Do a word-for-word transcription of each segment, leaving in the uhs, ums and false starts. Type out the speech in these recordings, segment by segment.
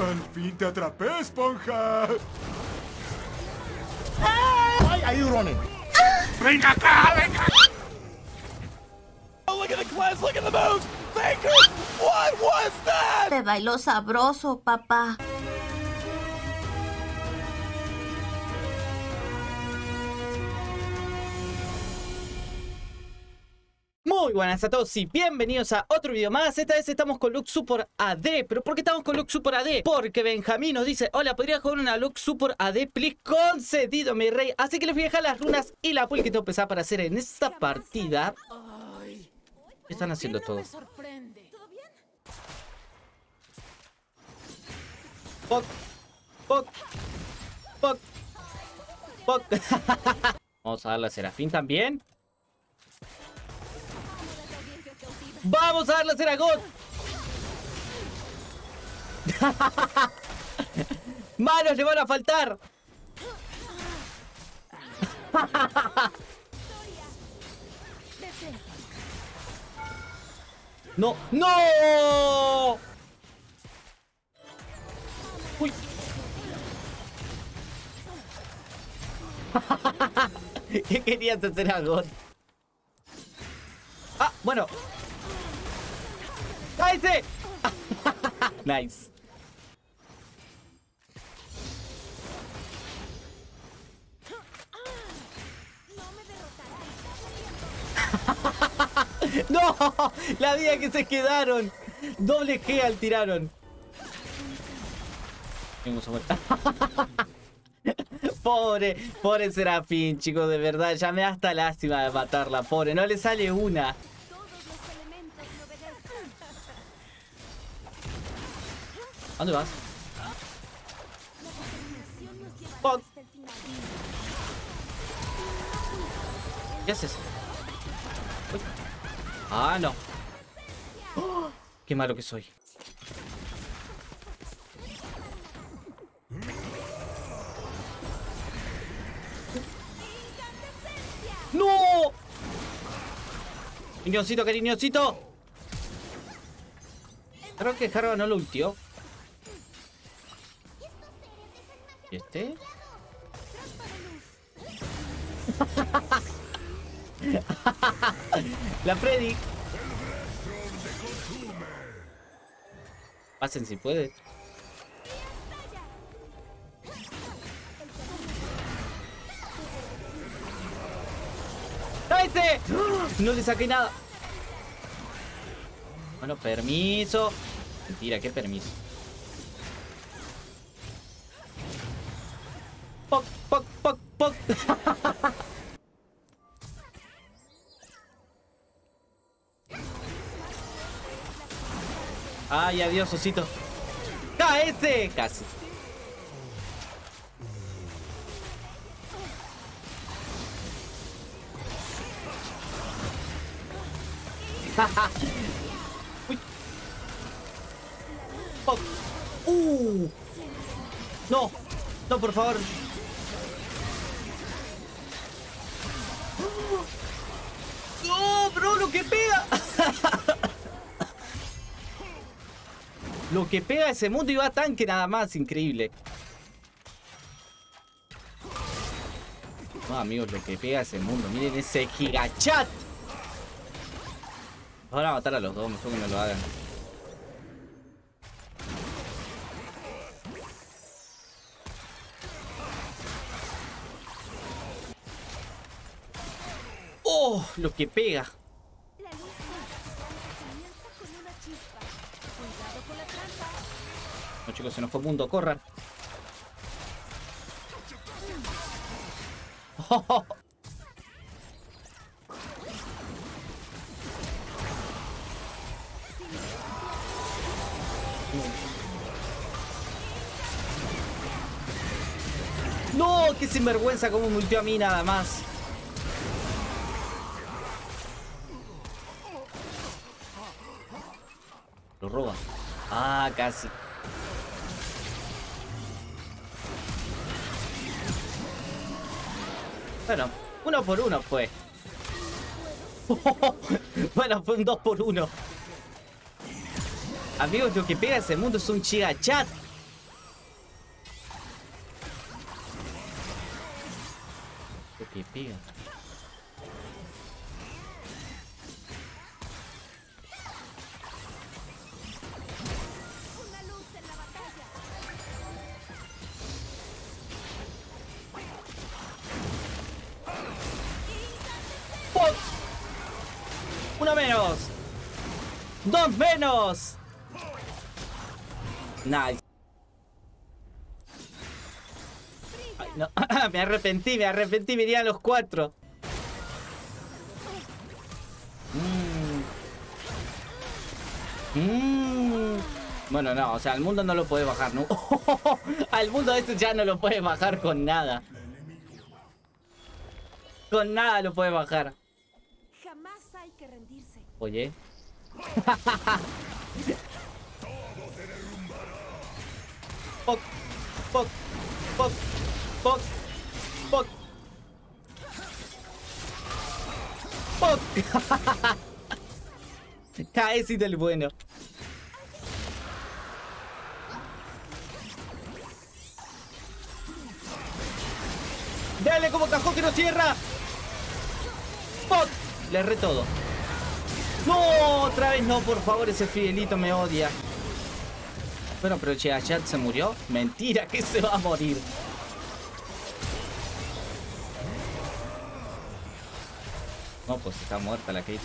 ¡Al fin te atrapé, esponja! ¡Ay, ahí drones! ¡Venga acá, venga! ¡Look at the class, look at the moves! ¡Thank you! What was that? Te bailó sabroso, papá. Muy buenas a todos y bienvenidos a otro video más. Esta vez estamos con Lux Support A D. ¿Pero por qué estamos con Lux Support A D? Porque Benjamín nos dice: hola, ¿podría jugar una Lux Support A D, please? Concedido, mi rey. Así que les voy a dejar las runas y la pool que tengo pensada para hacer en esta partida. ¿Qué están haciendo todos? Poc, poc, poc, poc. Vamos a darle a Serafín también. ¡Vamos a darle a Serafín! ¡Manos le van a faltar! ¡No! ¡No! ¡Uy! ¿Qué querías hacer a God? ¡Ah! Bueno... ¡Cállese! Nice. ¡No! La vida que se quedaron. Doble G al tiraron. Pobre, pobre Serafín, chicos, de verdad. Ya me da hasta lástima de matarla, pobre. No le sale una. ¿A dónde vas? Fuck. ¿Qué haces? Uy. Ah, no. ¡Oh! Qué malo que soy. ¡No! Cariñosito, cariñosito. Creo que Jarvan no lo ultió. ¿Y este? La Freddy. Pasen si puede. ¡Cállate! No le saqué nada. Bueno, permiso. Mentira, qué permiso. Poc, poc, poc, poc. Ay, adiós, osito. ¡Cáete! Casi. Uy. Poc. Uh. No. No, por favor. ¡No, bro! ¡Lo que pega! Lo que pega ese mundo y va a tanque nada más. Increíble. No, amigos, lo que pega ese mundo. Miren ese gigachat. Van a matar a los dos. Mejor que no lo hagan. Oh, lo que pega. No, chicos, se nos fue mundo, corran. Oh, oh. No, qué sinvergüenza como multió a mí nada más. Lo roba. Ah, casi. Bueno, uno por uno fue. Bueno, fue un dos por uno. Amigos, lo que pega ese mundo es un chigachat. que pega. ¡Uno menos! ¡Dos menos! Nice. Ay, no. Me arrepentí, me arrepentí, me iría a los cuatro. Mm. Mm. Bueno, no, o sea, al mundo no lo puede bajar, ¿no? Al mundo esto ya no lo puede bajar con nada. Con nada lo puede bajar. Oye. Poc, poc, poc, poc, poc, poc. Cae si del bueno. Dale como cajón que no cierra. Poc. Le erré todo. No, otra vez no, por favor, ese Fidelito me odia. Bueno, pero che, Ayat se murió. Mentira, que se va a morir. No, pues está muerta la Katie.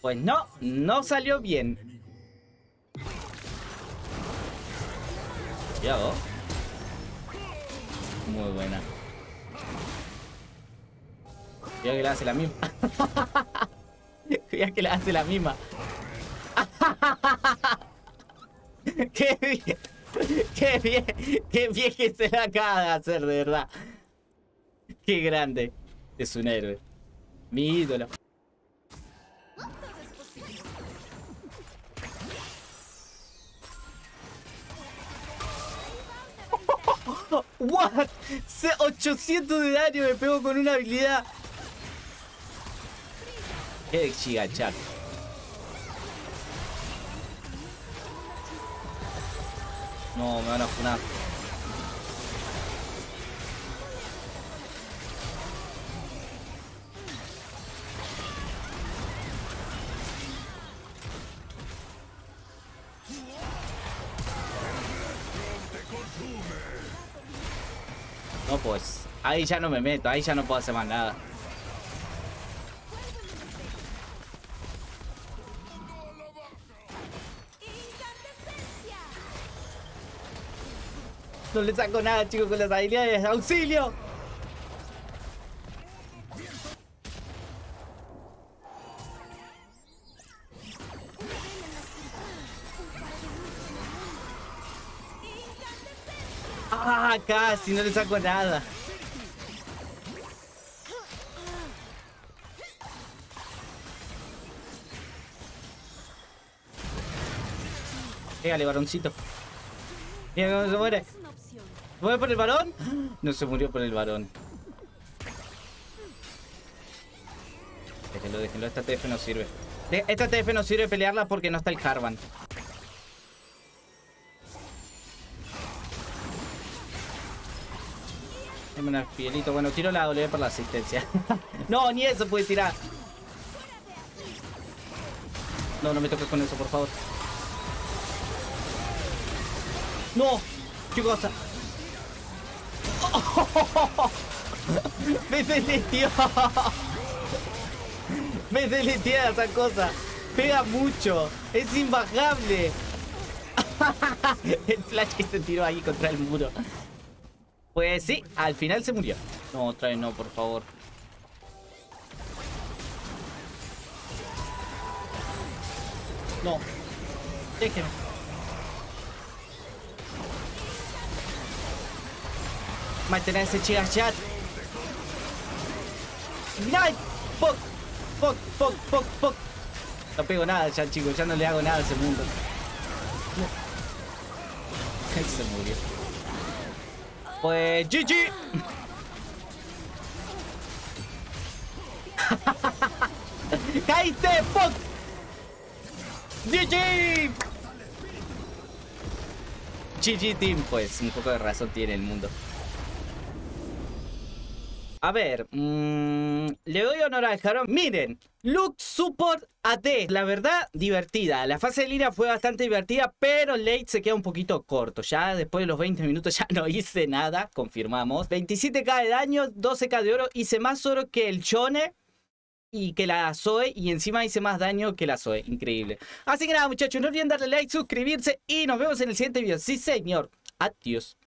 Pues no, no salió bien. ¿Qué hago? Muy buena. Cuidado que la hace la misma. Cuidado que la hace la misma. Qué bien. Qué bien. Qué bien que se la acaba de hacer, de verdad. Qué grande. Es un héroe. Mi ídolo. What? ochocientos de daño me pegó con una habilidad. Qué de chica, chat. No, me van a funar. No, pues. Ahí ya no me meto. Ahí ya no puedo hacer más nada. No le saco nada, chicos, con las habilidades. ¡Auxilio! ¡Ah! Casi no le saco nada. Pégale, varoncito. Mira cómo se muere. ¿Voy por el varón? No se murió por el varón. Déjenlo, déjenlo. Esta T F no sirve. De esta T F no sirve pelearla porque no está el Jarvan. Dame una fielito. Bueno, tiro la W por la asistencia. No, ni eso pude tirar. No, no me toques con eso, por favor. No. ¿Qué cosa? Me deleteó. Me deletea esa cosa. Pega mucho. Es imbajable. El flash que se tiró ahí contra el muro. Pues sí, al final se murió. No, otra vez no, por favor. No. Déjenme. Mantenerse, chicas, chat. ¡Nice! ¡Poc! ¡Poc! ¡Poc! ¡Poc! ¡Poc! No pego nada ya, chicos. Ya no le hago nada a ese mundo. No. Él se murió. Pues... ¡G G! ¡Caíste! ¡Poc! ¡G G! G G Team. Pues un poco de razón tiene el mundo. A ver, mmm, le doy honor al Jarvan. Miren, Lux Support A D. La verdad, divertida. La fase de Lira fue bastante divertida, pero late se queda un poquito corto. Ya después de los veinte minutos ya no hice nada, confirmamos. veintisiete K de daño, doce K de oro. Hice más oro que el Chone y que la Zoe, y encima hice más daño que la Zoe. Increíble. Así que nada, muchachos, no olviden darle like, suscribirse y nos vemos en el siguiente video. Sí, señor. Adiós.